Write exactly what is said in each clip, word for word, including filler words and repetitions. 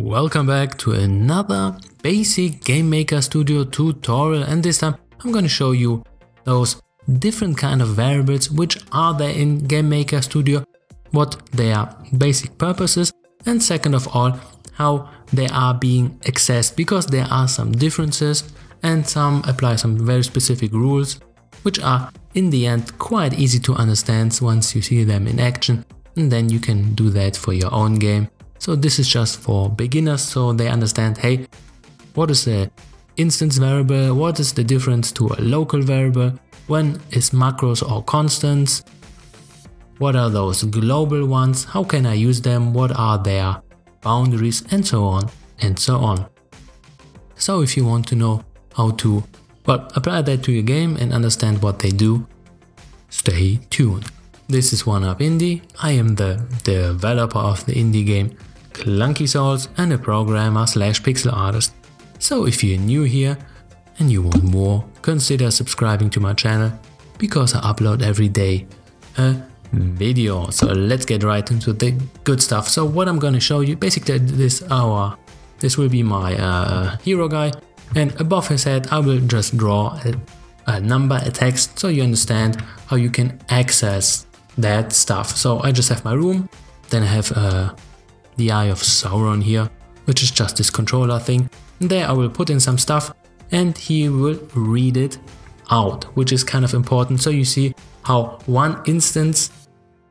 Welcome back to another basic GameMaker Studio two tutorial, and this time I'm going to show you those different kind of variables which are there in GameMaker Studio, what their basic purposes, and second of all how they are being accessed, because there are some differences and some apply some very specific rules which are in the end quite easy to understand once you see them in action, and then you can do that for your own game. So this is just for beginners, so they understand, hey, what is an instance variable, what is the difference to a local variable, when is macros or constants, what are those global ones, how can I use them, what are their boundaries, and so on and so on. So if you want to know how to, well, apply that to your game and understand what they do, stay tuned. This is one up Indie. I am the developer of the indie game Clunky Souls and a programmer slash pixel artist. So if you're new here and you want more, consider subscribing to my channel, because I upload every day a video. So let's get right into the good stuff. So what I'm gonna show you, basically this hour, this will be my uh, hero guy, and above his head I will just draw a, a number, a text, so you understand how you can access that stuff. So I just have my room, then I have uh, the Eye of Sauron here, which is just this controller thing, and there I will put in some stuff and he will read it out, which is kind of important. So you see how one instance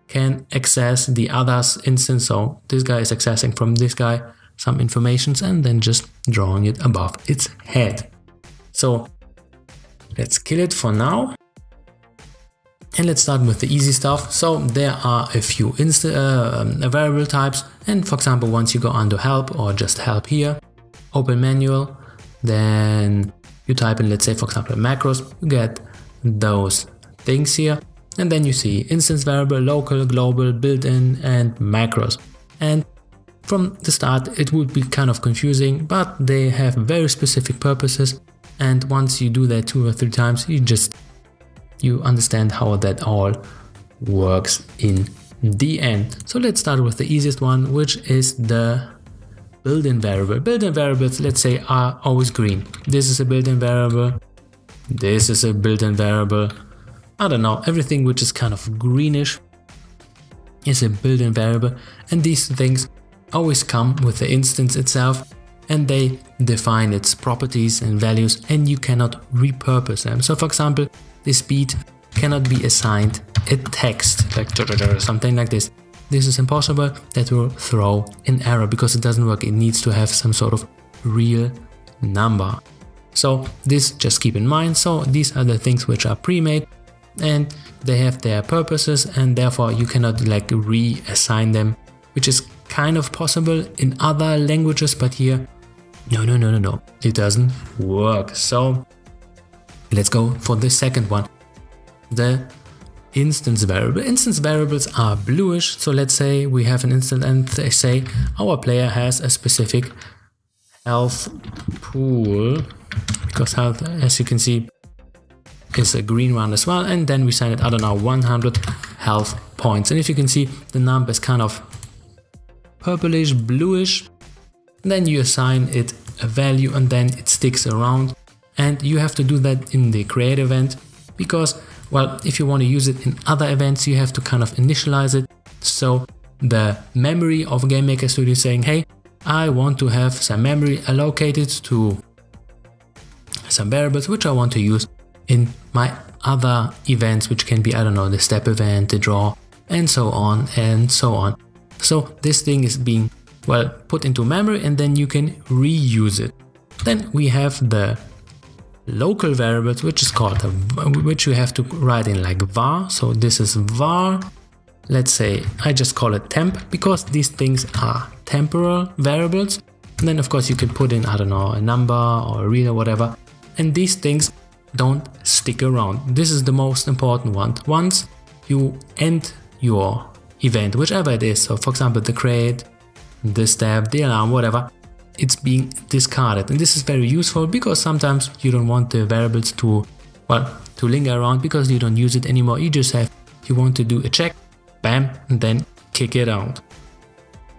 can access the other's instance. So this guy is accessing from this guy some informations and then just drawing it above its head. So let's kill it for now. And let's start with the easy stuff. So there are a few inst uh, variable types, and for example, once you go under help or just help here, open manual, then you type in, let's say for example, macros, you get those things here, and then you see instance variable, local, global, built-in, and macros. And from the start it would be kind of confusing, but they have very specific purposes, and once you do that two or three times, you just you understand how that all works in the end. So let's start with the easiest one, which is the built-in variable. Built-in variables, let's say, are always green. This is a built-in variable. This is a built-in variable. I don't know, everything which is kind of greenish is a built-in variable. And these things always come with the instance itself, and they define its properties and values, and you cannot repurpose them. So for example, this beat cannot be assigned a text, like something like this. This is impossible, that will throw an error because it doesn't work. It needs to have some sort of real number. So this just keep in mind. So these are the things which are pre-made, and they have their purposes, and therefore you cannot like reassign them, which is kind of possible in other languages, but here, no, no, no, no, no, it doesn't work. So let's go for the second one, the instance variable. Instance variables are bluish. So let's say we have an instance and they say our player has a specific health pool, because health, as you can see, is a green one as well. And then we sign it, I don't know, one hundred health points. And if you can see, the number is kind of purplish, bluish. Then you assign it a value and then it sticks around. And you have to do that in the create event, because, well, if you want to use it in other events, you have to kind of initialize it. So the memory of GameMaker Studio is saying, hey, I want to have some memory allocated to some variables which I want to use in my other events, which can be, I don't know, the step event, the draw, and so on and so on. So this thing is being, well, put into memory, and then you can reuse it. Then we have the local variables, which is called a, which you have to write in like var. So this is var, let's say I just call it temp, because these things are temporal variables, and then of course you can put in, I don't know, a number or a read or whatever, and these things don't stick around. This is the most important one. Once you end your event, whichever it is, so for example the create, the step, the alarm, whatever, it's being discarded. And this is very useful, because sometimes you don't want the variables to, well, to linger around because you don't use it anymore. You just have, you want to do a check, bam, and then kick it out.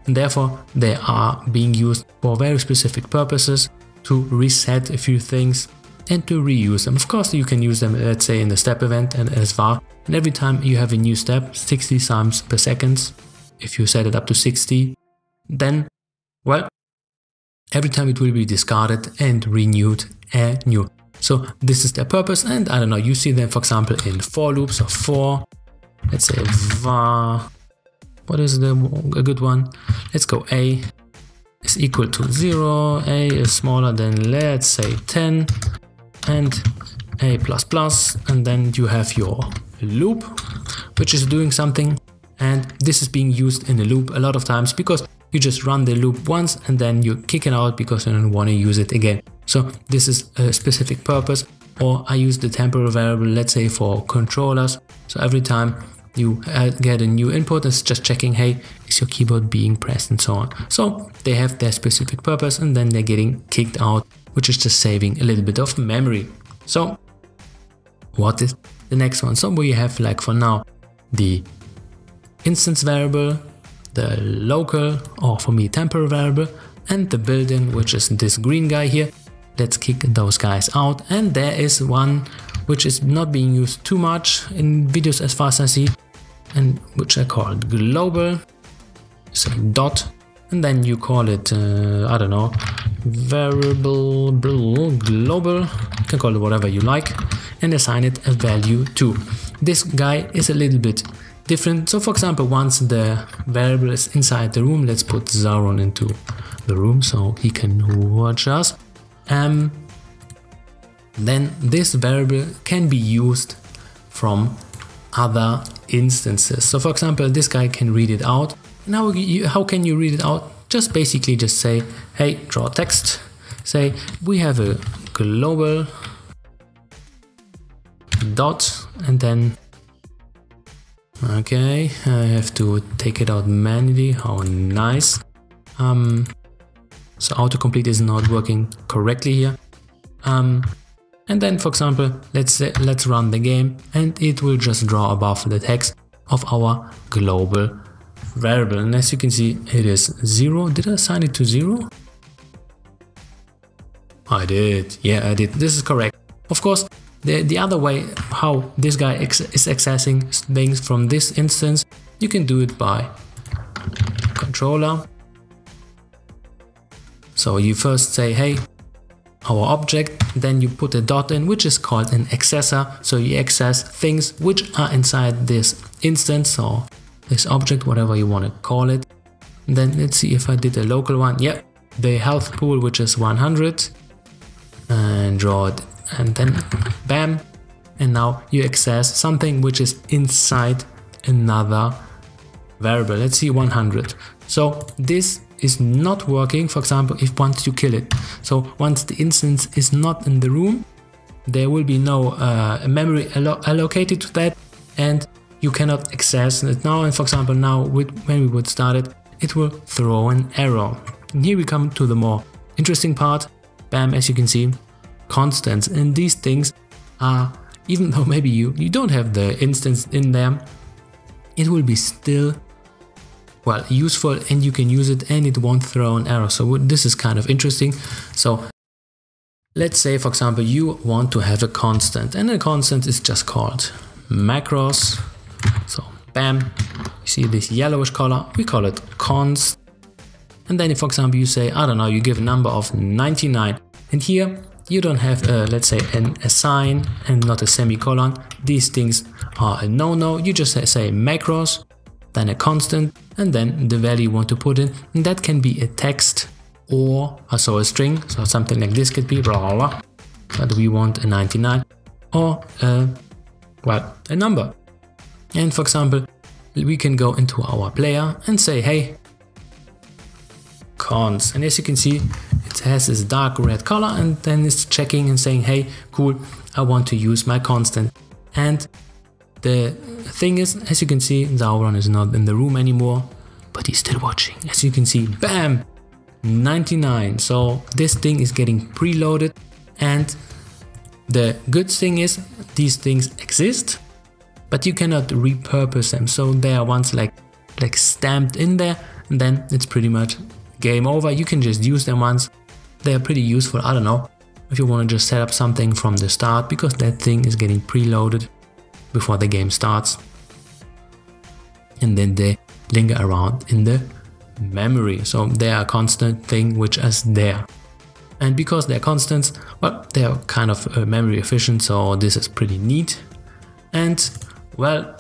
and therefore they are being used for very specific purposes, to reset a few things and to reuse them. Of course you can use them, let's say in the step event and as var, and every time you have a new step, sixty times per second, if you set it up to sixty, then, well, every time it will be discarded and renewed anew. So this is their purpose, and I don't know, you see them for example in for loops or for, let's say var, what is the a good one? Let's go a is equal to zero, a is smaller than let's say ten, and a plus plus, and then you have your loop which is doing something, and this is being used in a loop a lot of times because you just run the loop once and then you kick it out because you don't want to use it again. So this is a specific purpose. Or I use the temporal variable, let's say for controllers, so every time you get a new input, it's just checking, hey, is your keyboard being pressed and so on. So they have their specific purpose and then they're getting kicked out, which is just saving a little bit of memory. So what is the next one? So we have, like, for now, the instance variable, the local, or for me temporal variable, and the built-in, which is this green guy here. Let's kick those guys out. And there is one which is not being used too much in videos as far as I see, and which I call global, so dot, and then you call it, uh, I don't know, variable global, you can call it whatever you like, and assign it a value to. This guy is a little bit different, so for example, once the variable is inside the room, let's put Zaron into the room so he can watch us, um, then this variable can be used from other instances. So for example, this guy can read it out. Now, how can you read it out? Just basically just say, hey, draw text, say we have a global dot, and then, okay, I have to take it out manually, how nice. Um, so autocomplete is not working correctly here. Um, and then for example, let's say, let's run the game, and it will just draw above the text of our global variable, and as you can see it is zero. Did I assign it to zero? I did, yeah I did, this is correct. Of course, the, the other way how this guy ex is accessing things from this instance, you can do it by controller. So you first say, hey, our object, then you put a dot in, which is called an accessor, so you access things which are inside this instance or this object, whatever you want to call it. And then let's see if I did a local one. Yep, the health pool, which is one hundred, and draw it, and then bam, and now you access something which is inside another variable. Let's see, one hundred. So this is not working, for example, if once you kill it. So once the instance is not in the room, there will be no uh, memory allo allocated to that, and you cannot access it now. And for example, now with, when we would start it, it will throw an error. And here we come to the more interesting part. Bam, as you can see, constants, and these things are, even though maybe you, you don't have the instance in them, it will be still, well, useful, and you can use it and it won't throw an error. So this is kind of interesting. So let's say, for example, you want to have a constant, and a constant is just called macros. So bam, you see this yellowish color, we call it const. And then if, for example, you say, I don't know, you give a number of ninety-nine, and here you don't have, a, let's say, an assign and not a semicolon. These things are a no-no. You just say macros, then a constant, and then the value you want to put in. And that can be a text or also a string. So something like this could be blah, blah, blah. But we want a ninety-nine or a, well, a number. And for example, we can go into our player and say, hey, const. And as you can see, it has this dark red color, and then it's checking and saying, hey, cool, I want to use my constant. And the thing is, as you can see, Sauron is not in the room anymore, but he's still watching. As you can see, bam, ninety-nine. So this thing is getting preloaded, and the good thing is these things exist, but you cannot repurpose them. So they are once like like stamped in there, and then it's pretty much game over. You can just use them once. They are pretty useful, I don't know, if you want to just set up something from the start, because that thing is getting preloaded before the game starts. And then they linger around in the memory, so they are a constant thing which is there. And because they're constants, well, they're kind of uh, memory efficient, so this is pretty neat. And well,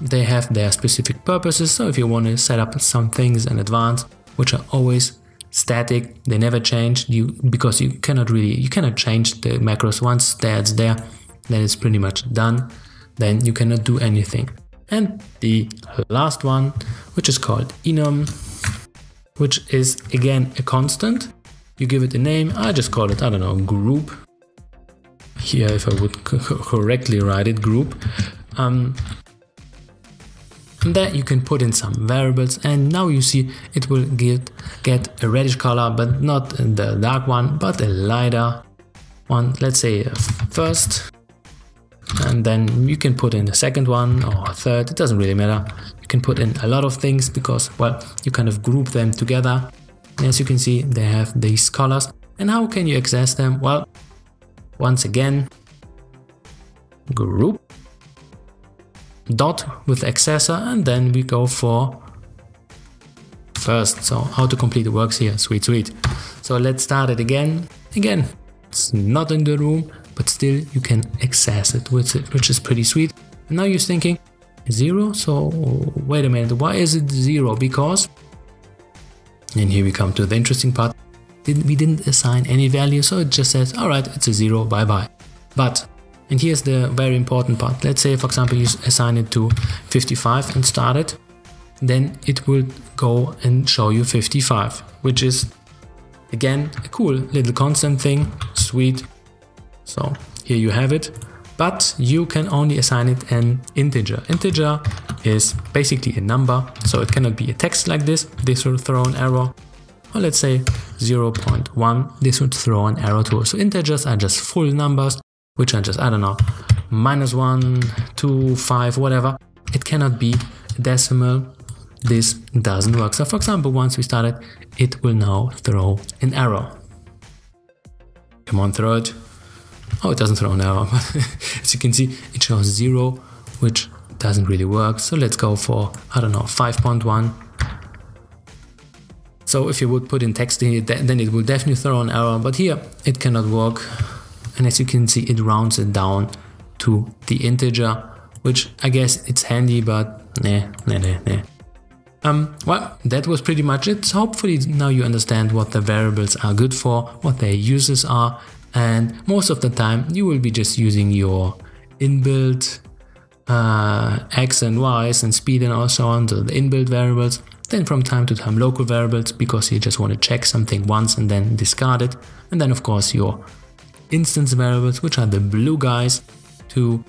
they have their specific purposes, so if you want to set up some things in advance which are always static, they never change, you because you cannot really you cannot change the macros. Once that's there, then it's pretty much done, then you cannot do anything. And the last one, which is called enum, which is again a constant. You give it a name. I just call it, I don't know, group. Here, if I would co correctly write it, group. Um, and then you can put in some variables, and now you see it will get, get a reddish color, but not the dark one, but a lighter one. Let's say first, and then you can put in a second one or a third. It doesn't really matter. You can put in a lot of things because, well, you kind of group them together. As you can see, they have these colors. And how can you access them? Well, once again, group dot with accessor, and then we go for first. So how to complete the works here, sweet, sweet. So let's start it again. Again, it's not in the room, but still you can access it, which is pretty sweet. And now you're thinking, zero? So wait a minute, why is it zero? Because, and here we come to the interesting part, we didn't assign any value, so it just says, alright, it's a zero, bye bye. But, and here's the very important part, let's say for example you assign it to fifty-five and start it, then it will go and show you fifty-five, which is again a cool little constant thing, sweet. So here you have it, but you can only assign it an integer. Integer is basically a number, so it cannot be a text like this, this will throw an error, or let's say zero point one, this would throw an error too. So integers are just full numbers, which are just, I don't know, minus one, two, five, whatever. It cannot be a decimal, this doesn't work. So for example, once we started, it will now throw an error. Come on, throw it. Oh, it doesn't throw an error, but as you can see, it shows zero, which doesn't really work. So let's go for, I don't know, five point one. So if you would put in text in it, then it will definitely throw an error, but here it cannot work. And as you can see, it rounds it down to the integer, which I guess it's handy, but nah, nah, nah, nah. Um, well, that was pretty much it. So hopefully now you understand what the variables are good for, what their uses are. And most of the time you will be just using your inbuilt uh, X and Y's and speed and all so on, so the inbuilt variables, then from time to time local variables, because you just want to check something once and then discard it, and then of course your instance variables, which are the blue guys, to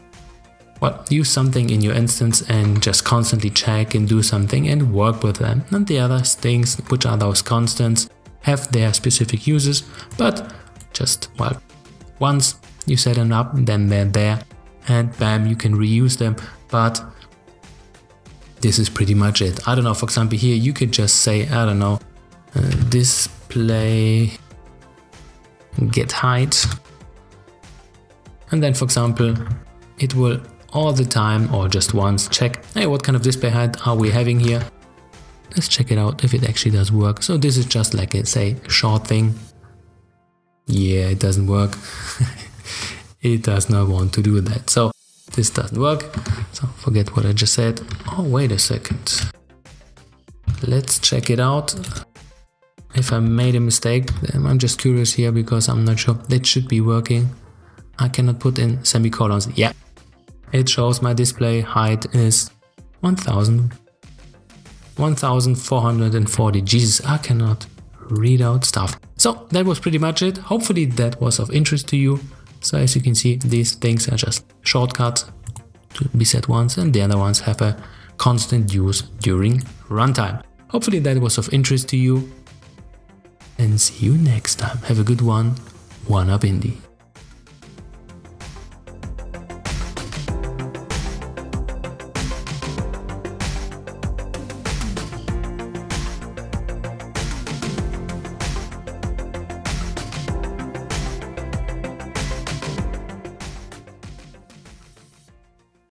well, use something in your instance and just constantly check and do something and work with them. And the other things, which are those constants, have their specific uses, but just, well, once you set them up, then they're there, and bam, you can reuse them. But this is pretty much it. I don't know, for example, here you could just say, I don't know, uh, display get height, and then for example, it will all the time or just once check, hey, what kind of display height are we having here? Let's check it out if it actually does work. So this is just like a, say, short thing. Yeah, it doesn't work. It does not want to do that. So this doesn't work. So forget what I just said. Oh, wait a second. Let's check it out. If I made a mistake, I'm just curious here because I'm not sure. That should be working. I cannot put in semicolons. Yeah. It shows my display height is one thousand four hundred forty. Jesus, I cannot read out stuff. So that was pretty much it. Hopefully that was of interest to you. So as you can see, these things are just shortcuts to be set once, and the other ones have a constant use during runtime. Hopefully that was of interest to you, and see you next time. Have a good one. one up Indie.